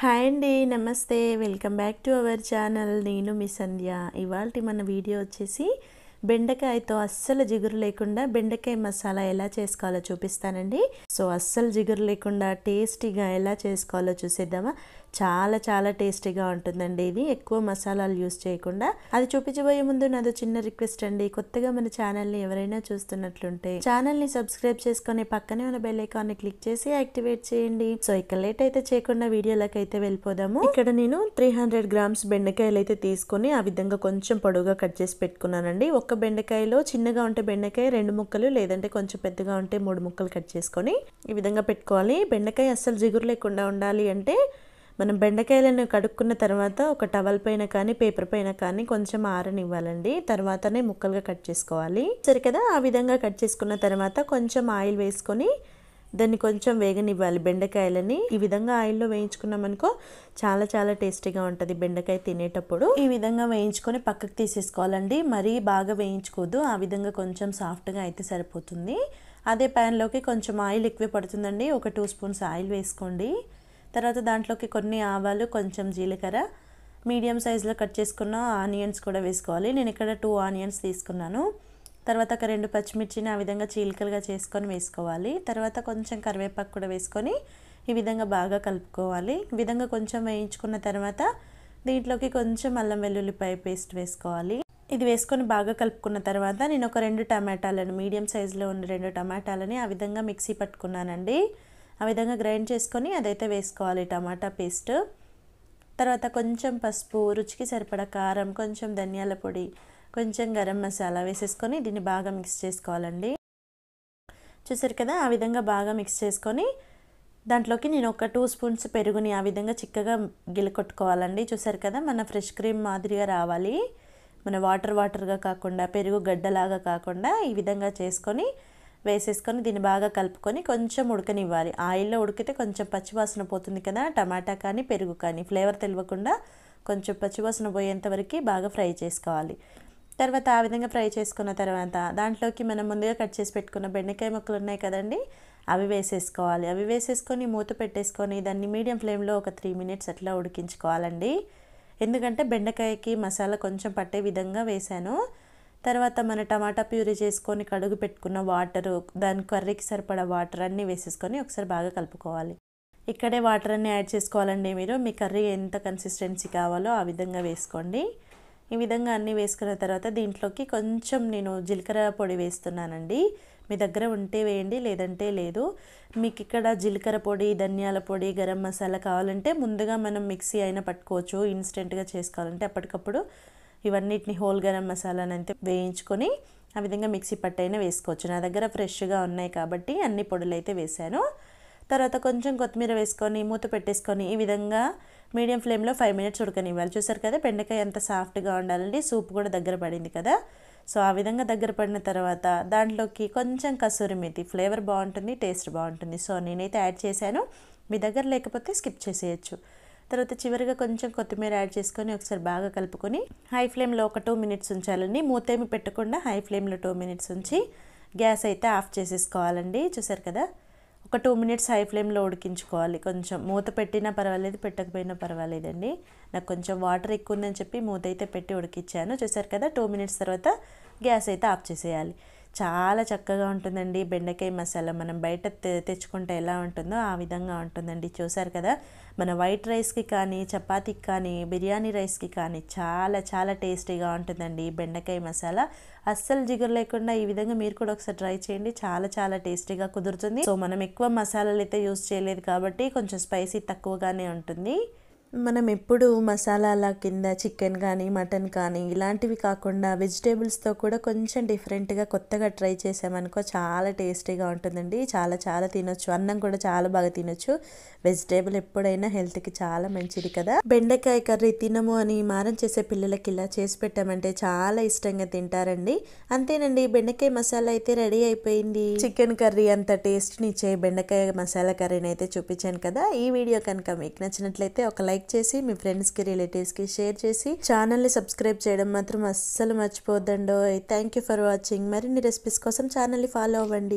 हाय अंडी नमस्ते welcome back to our channel नीनु मी संध्या इवाल्टी मन वीडियो वच्चेसी बेंडकाय तो अस्सल जिगुरु लेकुंडा बेंडकाय मसाला एला चेसुकोवालो चूपिस्तानंडी। सो अस्सल जिगुरु लेकुंडा टेस्टीगा एला चेसुकोवालो चूसेद्दामा। చాలా చాలా టేస్టీగా ఉంటుందండి ఇది, ఎక్కువ మసాలాలు యూస్ చేయకుండా। అది చూపించబోయే ముందు నాది చిన్న రిక్వెస్ట్ అండి, కొత్తగా మన ఛానల్ ని ఎవరైనా చూస్తున్నట్లుంటే ఛానల్ ని సబ్స్క్రైబ్ చేసుకొని పక్కనే ఉన్న బెల్ ఐకాన్ ని క్లిక్ చేసి యాక్టివేట్ చేయండి। సో ఇక లేట్ అయితే చేయకుండా వీడియోలోకి అయితే వెళ్ళిపోదాము। ఇక్కడ నేను 300 గ్రామ్స్ బెండకాయలు అయితే తీసుకొని ఆ విధంగా కొంచెం పొడవుగా కట్ చేసి పెట్టుకున్నానండి। ఒక బెండకాయలో చిన్నగా ఉంటే బెండకాయ రెండు ముక్కలు, లేదంటే కొంచెం పెద్దగా ఉంటే మూడు ముక్కలు కట్ చేసుకొని ఈ విధంగా పెట్టుకోవాలి। బెండకాయ అస్సలు జిగురు లేకుండా ఉండాలి అంటే మనం బెండకాయలను కడుక్కున్న తర్వాత ఒక టవల్ పైన కానీ పేపర్ పైన కానీ కొంచెం ఆరనివ్వాలండి, తర్వాతనే ముక్కలుగా కట్ చేసుకోవాలి సరే కదా। ఆ విధంగా కట్ చేసుకున్న తర్వాత కొంచెం ఆయిల్ వేసుకొని దాన్ని కొంచెం వేగనివ్వాలి బెండకాయలని। ఈ విధంగా ఆయిల్లో వేయించుకున్నాం అనుకో చాలా చాలా టేస్టీగా ఉంటుంది బెండకాయ తినేటప్పుడు। ఈ విధంగా వేయించుకొని పక్కకు తీసేసుకోవాలండి, మరీ బాగా వేయించుకోవద్దు, ఆ విధంగా కొంచెం సాఫ్ట్గా అయితే సరిపోతుంది। అదే ప్యాన్లోకి కొంచెం ఆయిల్ ఎక్కువ పడుతుందండి, ఒక 2 స్పూన్స్ ఆయిల్ వేసుకోండి। తర్వాత దాంట్లోకి కొన్ని ఆవాలు, కొంచెం జీలకర్ర, మీడియం సైజులో కట్ చేసుకున్న ఆనియన్స్ కూడా వేసుకోవాలి। నేను ఇక్కడ 2 ఆనియన్స్ తీసుకున్నాను। తర్వాత ఒక 2 పచ్చిమిర్చిని ఆ విధంగా చీలికలుగా చేసుకొని వేసుకోవాలి। తర్వాత కొంచెం కరివేపాకు కూడా వేసుకొని ఈ విధంగా బాగా కలుపుకోవాలి। ఈ విధంగా కొంచెం వేయించుకున్న తర్వాత దీంట్లోకి కొంచెం అల్లం వెల్లుల్లిపాయ పేస్ట్ వేసుకోవాలి। ఇది వేసుకొని బాగా కలుపుకున్న తర్వాత నేను ఒక 2 టమాటాలను, మీడియం సైజులో ఉన్న 2 టమాటాలని ఆ విధంగా మిక్సీ పట్టుకున్నానండి। ఆ విధంగా గ్రైండ్ చేసుకొని అదైతే వేసుకోవాలి టమాటా పేస్ట్। తర్వాత కొంచెం పసుపు, రుచికి సరిపడా కారం, కొంచెం ధనియాల పొడి, కొంచెం గరం మసాలా వేసేసుకొని దీన్ని బాగా మిక్స్ చేసుకోవాలండి। చూసారు కదా, ఆ విధంగా బాగా మిక్స్ చేసుకొని దాంట్లోకి నేను ఒక 2 స్పూన్స్ పెరుగుని ఆ విధంగా చిక్కగా గిలకొట్టుకోవాలండి। చూసారు కదా, మన ఫ్రెష్ క్రీమ్ మాదిరిగా రావాలి, మన వాటర్గా కాకుండా, పెరుగు గడ్డలాగా కాకుండా ఈ విధంగా చేసుకొని వేసేసుకొని దీన్ని బాగా కలుపుకొని కొంచెం ఉడకనివ్వాలి। ఆయిల్లో ఉడికితే కొంచెం పచ్చివాసన పోతుంది కదా, టమాటా కానీ పెరుగు కానీ ఫ్లేవర్ తెలియకుండా కొంచెం పచ్చివాసన పోయేంతవరకు బాగా ఫ్రై చేసుకోవాలి। తర్వాత ఆ విధంగా ఫ్రై చేసుకున్న తర్వాత దాంట్లోకి మనం ముందుగా కట్ చేసి పెట్టుకున్న బెండకాయ ముక్కలు ఉన్నాయి కదండి, అవి వేసేసుకోవాలి। అవి వేసేసుకొని మూత పెట్టేసుకొని దాన్ని మీడియం ఫ్లేమ్లో ఒక 3 మినిట్స్ అట్లా ఉడికించుకోవాలండి, ఎందుకంటే బెండకాయకి మసాలా కొంచెం పట్టే విధంగా వేసాను। తర్వాత మన టమాటా ప్యూరీ చేసుకొని కడుగు పెట్టుకున్న వాటరు, దాని కర్రీకి సరిపడా వాటర్ అన్నీ వేసేసుకొని ఒకసారి బాగా కలుపుకోవాలి। ఇక్కడే వాటర్ అన్నీ యాడ్ చేసుకోవాలండి, మీరు మీ కర్రీ ఎంత కన్సిస్టెన్సీ కావాలో ఆ విధంగా వేసుకోండి। ఈ విధంగా అన్నీ వేసుకున్న తర్వాత దీంట్లోకి కొంచెం నేను జీలకర్ర పొడి వేస్తున్నానండి, మీ దగ్గర ఉంటే వేయండి లేదంటే లేదు। మీకు ఇక్కడ జీలకర్ర పొడి, ధనియాల పొడి, గరం మసాలా కావాలంటే ముందుగా మనం మిక్సీ అయినా పట్టుకోవచ్చు, ఇన్స్టెంట్గా చేసుకోవాలంటే అప్పటికప్పుడు ఇవన్నిటిని హోల్ గరం మసాలాని అంతే వేయించుకొని ఆ విధంగా మిక్సీ పట్టైనా వేసుకోవచ్చు। నా దగ్గర ఫ్రెష్గా ఉన్నాయి కాబట్టి అన్ని పొడులు అయితే వేసాను। తర్వాత కొంచెం కొత్తిమీర వేసుకొని మూత పెట్టేసుకొని ఈ విధంగా మీడియం ఫ్లేమ్లో 5 మినిట్స్ ఉడకనివ్వాలి। చూసారు కదా, బెండకాయ ఎంత సాఫ్ట్గా ఉండాలండి, సూప్ కూడా దగ్గర పడింది కదా। సో ఆ విధంగా దగ్గర పడిన తర్వాత దాంట్లోకి కొంచెం కసూరి మేతి, ఫ్లేవర్ బాగుంటుంది, టేస్ట్ బాగుంటుంది। సో నేనైతే యాడ్ చేశాను, మీ దగ్గర లేకపోతే స్కిప్ చేసేయచ్చు। తర్వాత చివరిగా కొంచెం కొత్తిమీర యాడ్ చేసుకొని ఒకసారి బాగా కలుపుకొని హై ఫ్లేమ్లో ఒక 2 మినిట్స్ ఉంచాలండి, మూతేమి పెట్టకుండా హై ఫ్లేమ్లో 2 మినిట్స్ ఉంచి గ్యాస్ అయితే ఆఫ్ చేసేసుకోవాలండి। చూసారు కదా, ఒక 2 మినిట్స్ హై ఫ్లేమ్లో ఉడికించుకోవాలి। కొంచెం మూత పెట్టినా పర్వాలేదు, పెట్టకపోయినా పర్వాలేదండి, నాకు కొంచెం వాటర్ ఎక్కువ ఉందని చెప్పి మూత అయితే పెట్టి ఉడికిచ్చాను। చూసారు కదా, 2 మినిట్స్ తర్వాత గ్యాస్ అయితే ఆఫ్ చేసేయాలి। చాలా చక్కగా ఉంటుందండి బెండకాయ మసాలా, మనం బయట తెచ్చుకుంటే ఎలా ఉంటుందో ఆ విధంగా ఉంటుందండి। చూసారు కదా, మన వైట్ రైస్కి కానీ, చపాతీకి కానీ, బిర్యానీ రైస్కి కానీ చాలా చాలా టేస్టీగా ఉంటుందండి బెండకాయ మసాలా, అస్సలు జిగురు లేకుండా। ఈ విధంగా మీరు కూడా ఒకసారి ట్రై చేయండి, చాలా చాలా టేస్టీగా కుదురుతుంది। సో మనం ఎక్కువ మసాలాలు అయితే యూజ్ చేయలేదు కాబట్టి కొంచెం స్పైసీ తక్కువగానే ఉంటుంది। మనం ఎప్పుడు మసాలాల కింద చికెన్ కానీ, మటన్ కానీ ఇలాంటివి కాకుండా వెజిటేబుల్స్తో కూడా కొంచెం డిఫరెంట్గా కొత్తగా ట్రై చేసామనుకో చాలా టేస్టీగా ఉంటుందండి, చాలా చాలా తినొచ్చు, అన్నం కూడా చాలా బాగా తినొచ్చు। వెజిటేబుల్ ఎప్పుడైనా హెల్త్కి చాలా మంచిది కదా। బెండకాయ కర్రీ తినము అని మారం చేసే పిల్లలకి ఇలా చేసి పెట్టామంటే చాలా ఇష్టంగా తింటారండి। అంతేనండి, బెండకాయ మసాలా అయితే రెడీ అయిపోయింది। చికెన్ కర్రీ అంత టేస్ట్ని ఇచ్చే బెండకాయ మసాలా కర్రీని అయితే చూపించాను కదా। ఈ వీడియో కనుక మీకు నచ్చినట్లయితే ఒక లైక్ చేసి మీ ఫ్రెండ్స్ కి, రిలేటివ్స్ కి షేర్ చేసి ఛానల్ ని సబ్స్క్రైబ్ చేయడం మాత్రం అస్సలు మర్చిపోద్దండి। థ్యాంక్ యూ ఫర్ వాచింగ్, మరిన్ని రెసిపీస్ కోసం ఛానల్ ని ఫాలో అవ్వండి।